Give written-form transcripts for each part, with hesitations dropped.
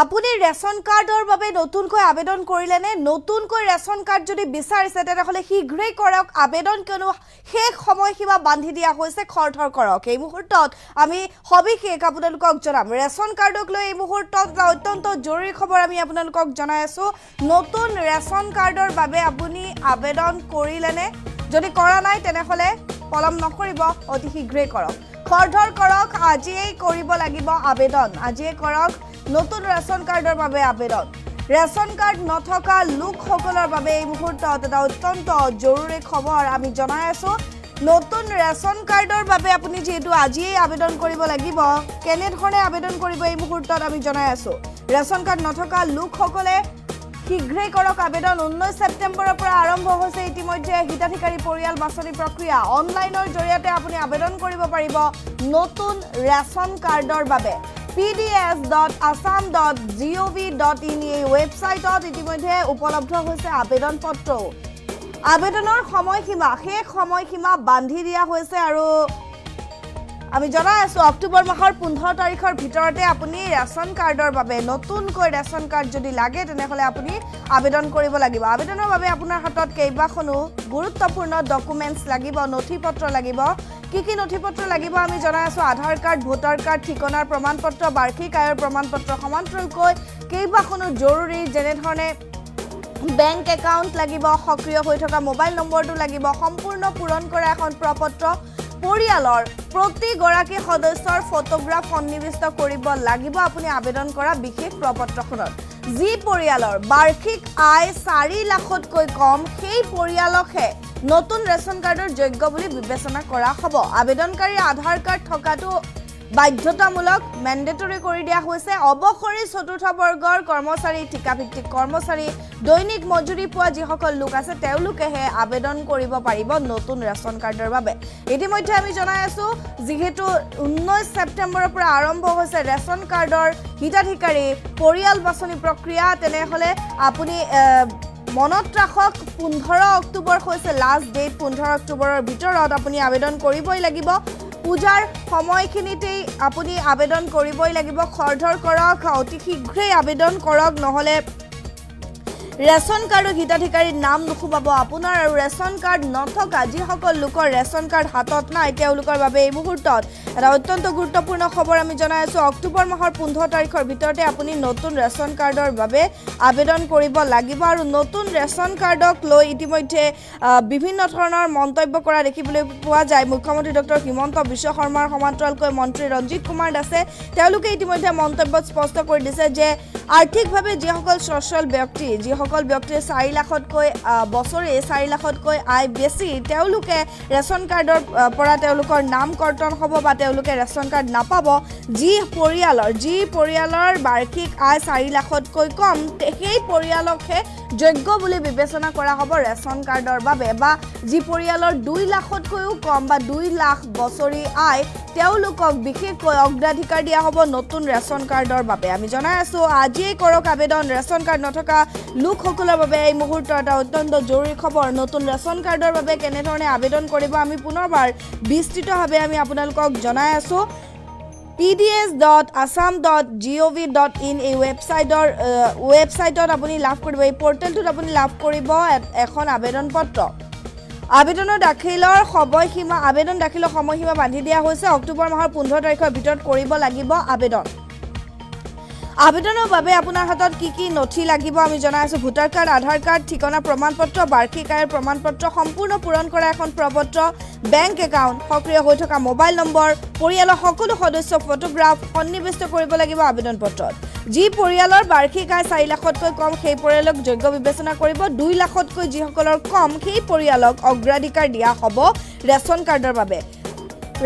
আপুনি ৰেচন কাৰ্ডৰ বাবে নতুনকৈ আবেদন কৰিলেনে নতুনকৈ ৰেচন কাৰ্ড যদি বিচাৰিছে তেতিয়াহলে শীঘ্ৰে কৰক আবেদন কিয়নো শেষ সময় সীমা বান্ধি দিয়া হৈছে খৰধৰ কৰক এই মুহূৰ্তত আমি সবিশেষ আপোনালোকক জনাম ৰেচন কাৰ্ডক লৈ এই মুহূৰ্তত অত্যন্ত জৰুৰী খবৰ আমি আপোনালোকক জনাই আছো নতুন ৰেচন কাৰ্ডৰ বাবে আপুনি আবেদন কৰিলেনে যদি কৰা নাই তেনেহলে পলম নকৰিব অতি শীঘ্ৰে কৰক খৰধৰ কৰক আজিয়ে কৰিব লাগিব আবেদন আজিয়ে কৰক নতুন ৰেচন কাৰ্ডৰ বাবে আবেদন ৰেচন কাৰ্ড নথকা লোকসকলৰ বাবে এই মুহূৰ্তত এটা অত্যন্ত জৰুৰী খবৰ আমি জনাই আছো নতুন ৰেচন কাৰ্ডৰ বাবে আপুনি যেটো আজি আবেদন কৰিব লাগিব কেনে ধৰণে আবেদন কৰিব এই মুহূৰ্তত আমি জনাই আছো ৰেচন কাৰ্ড নথকা লোকসকলে শীঘ্ৰে কৰক আবেদন 19 সেপ্টেম্বৰৰ পৰা আৰম্ভ হৈছে ইতিমধ্যে হিতাধিকাৰী পৰিয়াল বাছনি প্ৰক্ৰিয়া অনলাইনৰ জৰিয়তে আপুনি আবেদন কৰিব পাৰিব নতুন ৰেচন কাৰ্ডৰ বাবে pds.assam.gov.in website ইতিমধ্যে উপলব্ধ হৈছে আবেদন পত্ৰ আবেদনৰ সময়সীমা শেষ সময়সীমা বান্ধি দিয়া হৈছে আৰু আমি জনাই আছো অক্টোবৰ মাহৰ 15 তাৰিখৰ ভিতৰতে আপুনি ৰেচন কাৰ্ডৰ বাবে নতুনকৈ ৰেচন কাৰ্ড যদি লাগে তেনেহলে আপুনি আবেদন কৰিব লাগিব আবেদনৰ বাবে আপোনাৰ হাতত কেইবাখনো গুৰুত্বপূৰ্ণ ডকুমেন্টছ লাগিব নথিপত্ৰ লাগিব কি নথিপত্ৰ লাগিব আমি জনাই আছো আধাৰ কাৰ্ড ভোটাৰ কাৰ্ড ঠিকনাৰ প্ৰমাণপত্ৰ বাৰ্ষিক আয়ৰ প্ৰমাণপত্ৰ সমান্তৰালকৈ কেইবাখনো জৰুৰী যেনে ধৰণে বেংক একাউণ্ট লাগিব সক্ৰিয় হৈ থকা মোবাইল নম্বৰটো লাগিব সম্পূৰ্ণ পূৰণ কৰা এখন প্ৰপত্ৰ পৰিয়ালৰ প্ৰতি গৰাকী সদস্যৰ ফটোগ্ৰাফ সন্নিৱিষ্ট কৰিব লাগিব আপুনি আবেদন কৰা বিশেষ প্ৰপত্ৰখনত যি পৰিয়ালৰ বাৰ্ষিক আয় 4 লাখতকৈ কম সেই পৰিয়ালকহে নতুন ৰেচন কাৰ্ডৰ যোগ্য বুলি বিবেচনা কৰা হ'ব আবেদনকাৰী আধাৰ কাৰ্ড থকাটো বাধ্যতামূলক ম্যান্ডেটৰি কৰি দিয়া হৈছে অবসৰী চতুৰ্থ বৰ্গৰ কৰ্মচাৰী ঠিকাভিত্তিক কৰ্মচাৰী দৈনিক মজুৰি পোৱা যিসকল লোক আছে তেওঁলোকেহে আবেদন কৰিব পাৰিব নতুন ৰেচন কাৰ্ডৰ বাবে ইতিমধ্যে আমি জনাই আছো যিহেতু 19 সেপ্টেম্বৰৰ পৰা আৰম্ভ হৈছে ৰেচন কাৰ্ডৰ হিতাধিকাৰী পৰিয়াল বাছনি প্ৰক্ৰিয়া তেনেহলে আপুনি মনত ৰাখক 15 অক্টোবৰ হৈছে লাষ্ট ডেট 15 অক্টোবৰৰ ভিতৰত আপুনি আবেদন কৰিবই লাগিব পূজাৰ সময়খিনিতেই আপুনি আবেদন কৰিবই লাগিব খৰধৰ কৰক অতি শীঘ্ৰে আবেদন কৰক নহলে ৰেচন কাৰ্ডৰ হিতাধিকাৰীৰ নাম নুখুবাব আপোনাৰ আৰু ৰেচন কাৰ্ড নথকা যিসকল লোকৰ ৰেচন কাৰ্ড হাতত নাই তেওঁলোকৰ বাবে এই মুহূৰ্তত এটা অত্যন্ত গুৰুত্বপূৰ্ণ খবৰ আমি জনাই আছো অক্টোবৰ মাহৰ 15 তাৰিখৰ ভিতৰতে আপুনি নতুন ৰেচন কাৰ্ডৰ বাবে আবেদন কৰিব লাগিব আৰু নতুন ৰেচন কাৰ্ডক লৈ ইতিমধ্যে বিভিন্ন ধৰণৰ মন্তব্য কৰা দেখিবলৈ পোৱা যায় মুখ্যমন্ত্ৰী ডক্টৰ হিমন্ত বিশ্ব শৰ্মাৰ সমান্তৰালকৈ মন্ত্ৰী ৰঞ্জিত কুমাৰ দাসে তেওঁলোকে ইতিমধ্যে মন্তব্য স্পষ্ট কৰি দিছে যে আৰ্থিকভাৱে যিসকল সচ্ছল ব্যক্তি সকল ব্যক্তিৰ 4 লাখতকৈ বছৰে 4 লাখতকৈ আয় বেছি তেওঁলোকে ৰেচন কাৰ্ডৰ পৰা তেওঁলোকৰ নাম কৰ্তন হ'ব বা তেওঁলোকে ৰেচন কাৰ্ড নাপাব যি পৰিয়ালৰ বাৰ্ষিক আয় 4 লাখতকৈ কম সেই পৰিয়ালকহে যোগ্য বুলি বিবেচনা কৰা হ'ব ৰেচন কাৰ্ডৰ বাবে বা যি পৰিয়ালৰ 2 লাখতকৈও কম বা 2 লাখ বছৰি আয় তেওঁলোকক বিশেষকৈ অগ্ৰাধিকাৰ দিয়া হ'ব নতুন ৰেচন কাৰ্ডৰ বাবে আমি জনাই আছো আজিয়ে কৰক আবেদন ৰেচন কাৰ্ড নথকা লোকসকলৰ বাবে এই মুহূৰ্তত এটা অত্যন্ত জৰুৰী খবৰ নতুন ৰেচন কাৰ্ডৰ বাবে কেনে ধৰণে আবেদন কৰিব আমি পুনৰবাৰ বিস্তৃতভাৱে আমি আপোনালোকক জনাই আছো pds.assam.gov.in এই ওয়েবসাইটত আপুনি লাভ কৰিব এই পোৰ্টেলটোত আপুনি লাভ কৰিব এখন আবেদন পত্ৰ আবেদন দাখিলৰ সময়সীমা বান্ধি দিয়া হৈছে অক্টোবৰ মাহৰ 15 তাৰিখৰ ভিতৰত কৰিব লাগিব আবেদন আবেদনৰ বাবে আপোনাৰ হাতত কি নথি লাগিব আমি জনাই আছো ভোটাৰ কাৰ্ড আধাৰ কাৰ্ড ঠিকনা প্ৰমাণপত্ৰ বাৰ্ষিক আয়ৰ প্ৰমাণপত্ৰ সম্পূৰ্ণ পূৰণ কৰা এখন প্ৰপত্ৰ বেংক একাউণ্ট সক্ৰিয় হৈ থকা মোবাইল নম্বৰ পৰিয়ালৰ সকলো সদস্য ফটোগ্ৰাফ সন্নিৱিষ্ট কৰিব লাগিব আবেদন পত্ৰত যি পৰিয়ালৰ বাৰ্ষিক আয় 4 লাখতকৈ কম সেই পৰিয়ালক যোগ্য বিবেচনা কৰিব 2 লাখতকৈ যিসকলৰ কম সেই পৰিয়ালক অগ্ৰাধিকাৰ দিয়া হ'ব ৰেচন কাৰ্ডৰ বাবে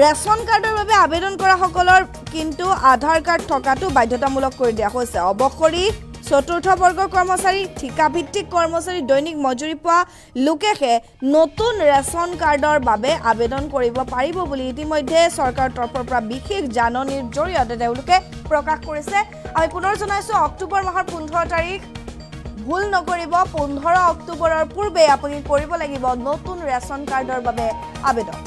ৰেচন কাৰ্ডৰ বাবে আবেদন কৰা সকলৰ কিন্তু আধাৰ কাৰ্ড থকাটো বাধ্যতামূলক কৰি দিয়া হৈছে অবসৰী চতুৰ্থ বৰ্গৰ কৰ্মচাৰী ঠিকাভিত্তিক কৰ্মচাৰী দৈনিক মজুৰি পোৱা লোকেহে নতুন ৰেচন কাৰ্ডৰ বাবে আবেদন কৰিব পাৰিব বুলি ইতিমধ্যে চৰকাৰৰ তৰফৰ পৰা বিশেষ জাননীৰ জৰিয়তে তেওঁলোকে প্ৰকাশ কৰিছে আমি পুনৰ জনাইছো অক্টোবৰ মাহৰ 15 তাৰিখ ভুল নকৰিব 15 অক্টোবৰৰ পূৰ্বে আপুনি কৰিব লাগিব নতুন ৰেচন কাৰ্ডৰ বাবে আবেদন